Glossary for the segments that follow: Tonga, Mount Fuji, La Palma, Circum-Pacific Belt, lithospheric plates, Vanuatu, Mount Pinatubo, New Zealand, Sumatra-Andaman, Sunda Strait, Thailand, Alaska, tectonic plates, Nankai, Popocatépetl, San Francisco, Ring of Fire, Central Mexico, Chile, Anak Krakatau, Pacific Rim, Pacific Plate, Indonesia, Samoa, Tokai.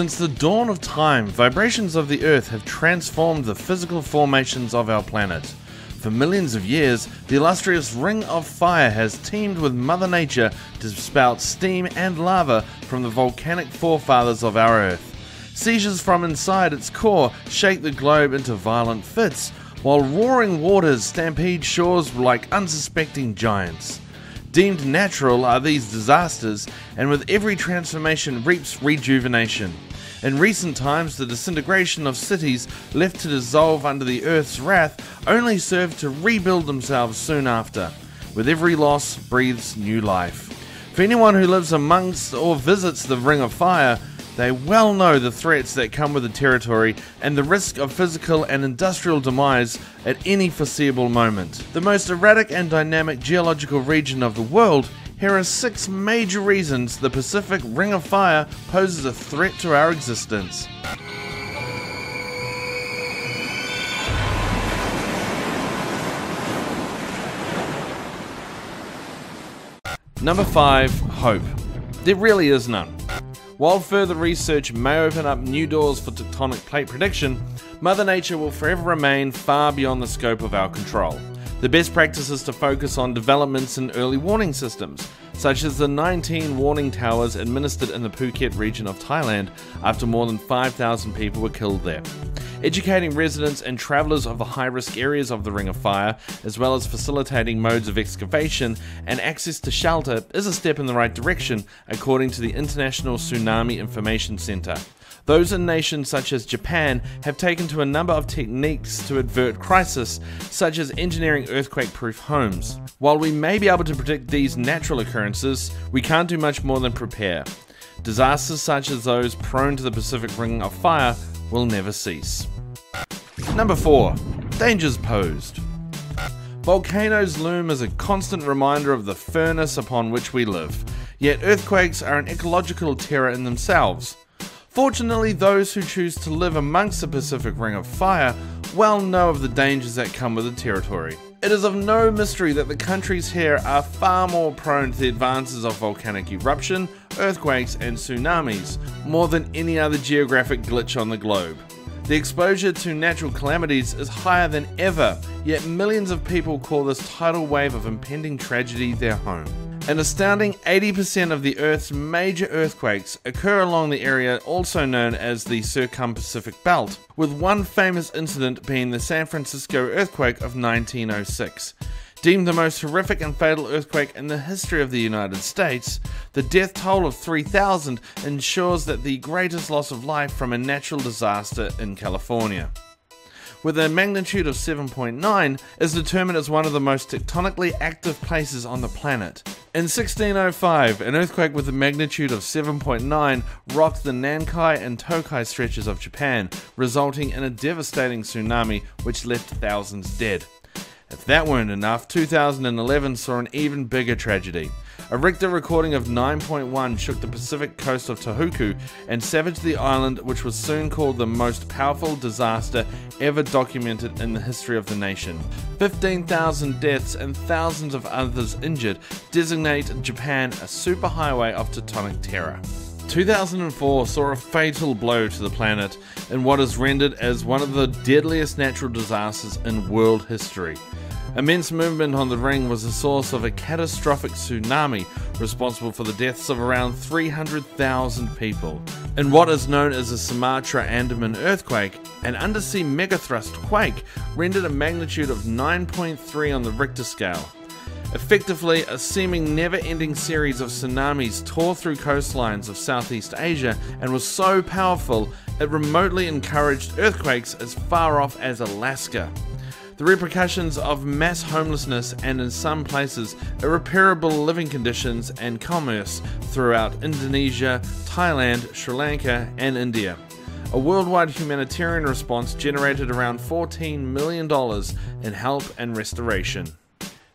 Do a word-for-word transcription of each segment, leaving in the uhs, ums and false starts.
Since the dawn of time, vibrations of the Earth have transformed the physical formations of our planet. For millions of years, the illustrious Ring of Fire has teamed with Mother Nature to spout steam and lava from the volcanic forefathers of our Earth. Seizures from inside its core shake the globe into violent fits, while roaring waters stampede shores like unsuspecting giants. Deemed natural are these disasters, and with every transformation reaps rejuvenation. In recent times, the disintegration of cities left to dissolve under the Earth's wrath only served to rebuild themselves soon after. With every loss breathes new life. For anyone who lives amongst or visits the Ring of Fire, they well know the threats that come with the territory and the risk of physical and industrial demise at any foreseeable moment. The most erratic and dynamic geological region of the world, here are six major reasons the Pacific Ring of Fire poses a threat to our existence. Number five. Hope. There really is none. While further research may open up new doors for tectonic plate prediction, Mother Nature will forever remain far beyond the scope of our control. The best practice is to focus on developments in early warning systems, such as the nineteen warning towers administered in the Phuket region of Thailand after more than five thousand people were killed there. Educating residents and travellers of the high-risk areas of the Ring of Fire, as well as facilitating modes of excavation and access to shelter, is a step in the right direction, according to the International Tsunami Information Center. Those in nations such as Japan have taken to a number of techniques to avert crisis, such as engineering earthquake-proof homes. While we may be able to predict these natural occurrences, we can't do much more than prepare. Disasters such as those prone to the Pacific Ring of Fire will never cease. Number four. Dangers posed. Volcanoes loom as a constant reminder of the furnace upon which we live, yet earthquakes are an ecological terror in themselves. Fortunately, those who choose to live amongst the Pacific Ring of Fire well know of the dangers that come with the territory. It is of no mystery that the countries here are far more prone to the advances of volcanic eruption, earthquakes and tsunamis, more than any other geographic glitch on the globe. The exposure to natural calamities is higher than ever, yet millions of people call this tidal wave of impending tragedy their home. An astounding eighty percent of the Earth's major earthquakes occur along the area also known as the Circum-Pacific Belt, with one famous incident being the San Francisco earthquake of nineteen oh six. Deemed the most horrific and fatal earthquake in the history of the United States, the death toll of three thousand ensures that the greatest loss of life from a natural disaster in California, with a magnitude of seven point nine, is determined as one of the most tectonically active places on the planet. In sixteen oh five, an earthquake with a magnitude of seven point nine rocked the Nankai and Tokai stretches of Japan, resulting in a devastating tsunami which left thousands dead. If that weren't enough, two thousand eleven saw an even bigger tragedy. A Richter recording of nine point one shook the Pacific coast of Tohoku and savaged the island, which was soon called the most powerful disaster ever documented in the history of the nation. fifteen thousand deaths and thousands of others injured designate Japan a superhighway of tectonic terror. two thousand four saw a fatal blow to the planet in what is rendered as one of the deadliest natural disasters in world history. Immense movement on the ring was the source of a catastrophic tsunami responsible for the deaths of around three hundred thousand people. In what is known as the Sumatra-Andaman earthquake, an undersea megathrust quake rendered a magnitude of nine point three on the Richter scale. Effectively, a seeming never-ending series of tsunamis tore through coastlines of Southeast Asia and was so powerful it remotely encouraged earthquakes as far off as Alaska. The repercussions of mass homelessness and, in some places, irreparable living conditions and commerce throughout Indonesia, Thailand, Sri Lanka and India. A worldwide humanitarian response generated around fourteen million dollars in help and restoration.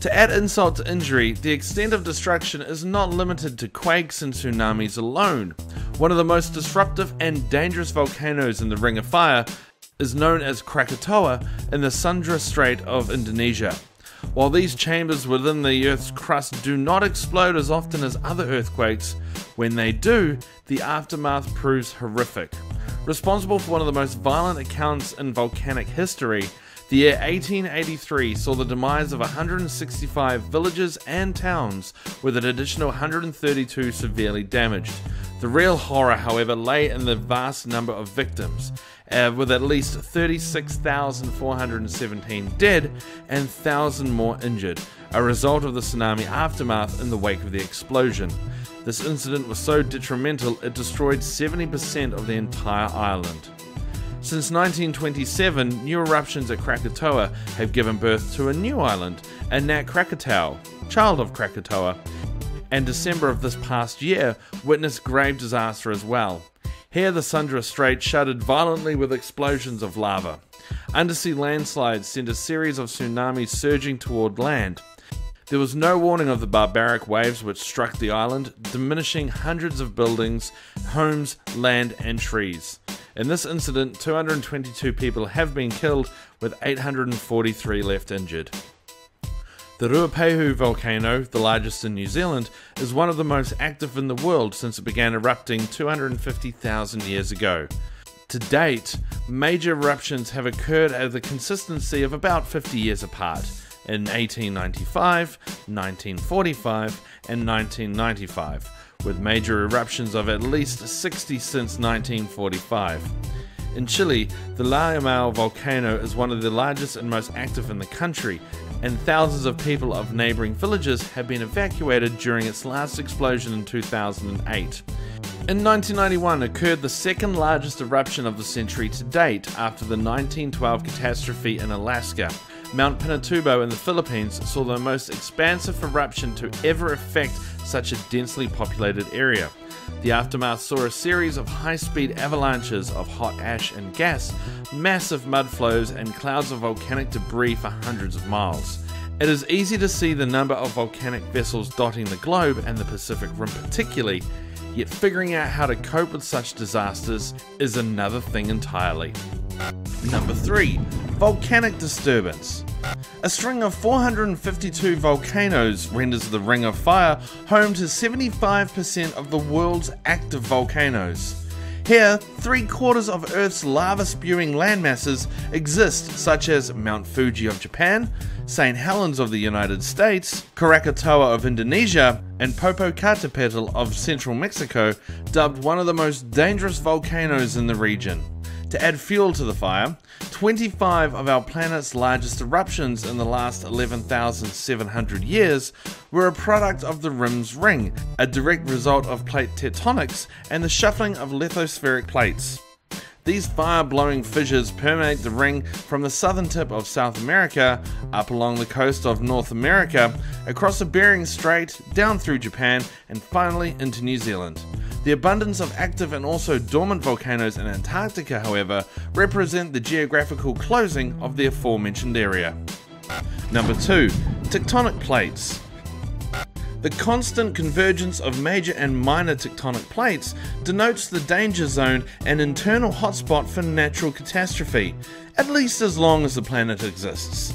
To add insult to injury, the extent of destruction is not limited to quakes and tsunamis alone. One of the most disruptive and dangerous volcanoes in the Ring of Fire is known as Krakatoa in the Sunda Strait of Indonesia. While these chambers within the Earth's crust do not explode as often as other earthquakes, when they do, the aftermath proves horrific. Responsible for one of the most violent accounts in volcanic history, the year eighteen eighty-three saw the demise of one hundred sixty-five villages and towns, with an additional one hundred thirty-two severely damaged. The real horror, however, lay in the vast number of victims, uh, with at least thirty-six thousand four hundred seventeen dead and one thousand more injured, a result of the tsunami aftermath in the wake of the explosion. This incident was so detrimental it destroyed seventy percent of the entire island. Since nineteen twenty-seven, new eruptions at Krakatoa have given birth to a new island, Anak Krakatau, child of Krakatoa, and December of this past year witnessed grave disaster as well. Here the Sunda Strait shuddered violently with explosions of lava. Undersea landslides sent a series of tsunamis surging toward land. There was no warning of the barbaric waves which struck the island, diminishing hundreds of buildings, homes, land and trees. In this incident, two hundred twenty-two people have been killed, with eight hundred forty-three left injured. The Ruapehu volcano, the largest in New Zealand, is one of the most active in the world since it began erupting two hundred fifty thousand years ago. To date, major eruptions have occurred at the consistency of about fifty years apart, in eighteen ninety-five, nineteen forty-five and nineteen ninety-five. With major eruptions of at least sixty since nineteen forty-five. In Chile, the La Palma volcano is one of the largest and most active in the country, and thousands of people of neighbouring villages have been evacuated during its last explosion in two thousand eight. In nineteen ninety-one occurred the second largest eruption of the century to date after the nineteen twelve catastrophe in Alaska. Mount Pinatubo in the Philippines saw the most expansive eruption to ever affect such a densely populated area. The aftermath saw a series of high-speed avalanches of hot ash and gas, massive mudflows and clouds of volcanic debris for hundreds of miles. It is easy to see the number of volcanic vessels dotting the globe and the Pacific Rim particularly, yet figuring out how to cope with such disasters is another thing entirely. Number three. Volcanic disturbance. A string of four hundred fifty-two volcanoes renders the Ring of Fire home to seventy-five percent of the world's active volcanoes. Here, three quarters of Earth's lava-spewing landmasses exist, such as Mount Fuji of Japan, Saint Helens of the United States, Krakatoa of Indonesia, and Popocatépetl of central Mexico, dubbed one of the most dangerous volcanoes in the region. To add fuel to the fire, twenty-five of our planet's largest eruptions in the last eleven thousand seven hundred years were a product of the Rim's ring, a direct result of plate tectonics and the shuffling of lithospheric plates. These fire-blowing fissures permeate the ring from the southern tip of South America, up along the coast of North America, across the Bering Strait, down through Japan, and finally into New Zealand. The abundance of active and also dormant volcanoes in Antarctica, however, represent the geographical closing of the aforementioned area. Number two. Tectonic plates. The constant convergence of major and minor tectonic plates denotes the danger zone and internal hotspot for natural catastrophe, at least as long as the planet exists.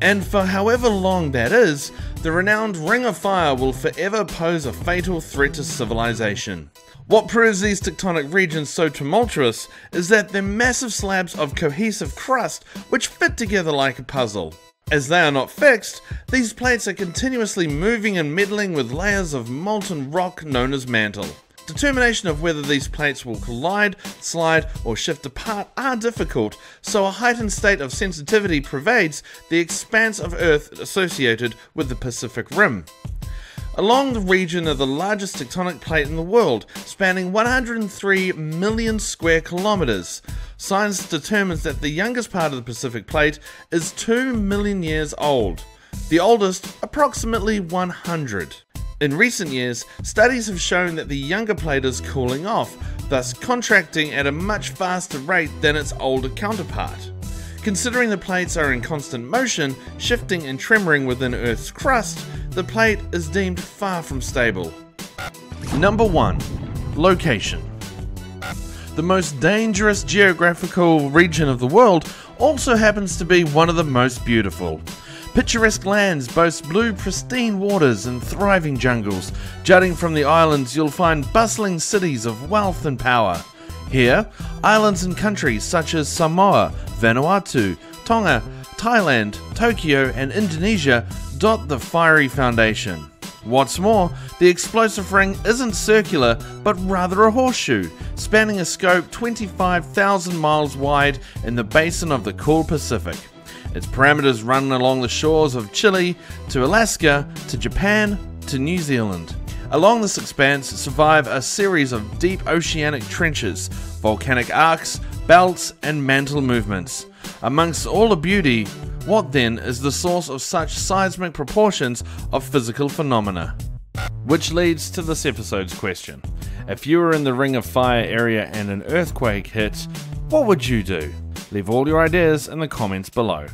And for however long that is, the renowned Ring of Fire will forever pose a fatal threat to civilization. What proves these tectonic regions so tumultuous is that they're massive slabs of cohesive crust which fit together like a puzzle. As they are not fixed, these plates are continuously moving and meddling with layers of molten rock known as mantle. Determination of whether these plates will collide, slide, or shift apart are difficult, so a heightened state of sensitivity pervades the expanse of Earth associated with the Pacific Rim. Along the region are the largest tectonic plate in the world, spanning one hundred three million square kilometers. Science determines that the youngest part of the Pacific Plate is two million years old, the oldest approximately one hundred. In recent years, studies have shown that the younger plate is cooling off, thus contracting at a much faster rate than its older counterpart. Considering the plates are in constant motion, shifting and tremoring within Earth's crust, the plate is deemed far from stable. Number one. Location. The most dangerous geographical region of the world also happens to be one of the most beautiful. Picturesque lands boast blue, pristine waters and thriving jungles. Jutting from the islands, you'll find bustling cities of wealth and power. Here, islands and countries such as Samoa, Vanuatu, Tonga, Thailand, Tokyo and Indonesia dot the fiery foundation. What's more, the explosive ring isn't circular but rather a horseshoe, spanning a scope twenty-five thousand miles wide in the basin of the cool Pacific. Its parameters run along the shores of Chile, to Alaska, to Japan, to New Zealand. Along this expanse survive a series of deep oceanic trenches, volcanic arcs, belts and mantle movements. Amongst all the beauty, what then is the source of such seismic proportions of physical phenomena? Which leads to this episode's question. If you were in the Ring of Fire area and an earthquake hit, what would you do? Leave all your ideas in the comments below.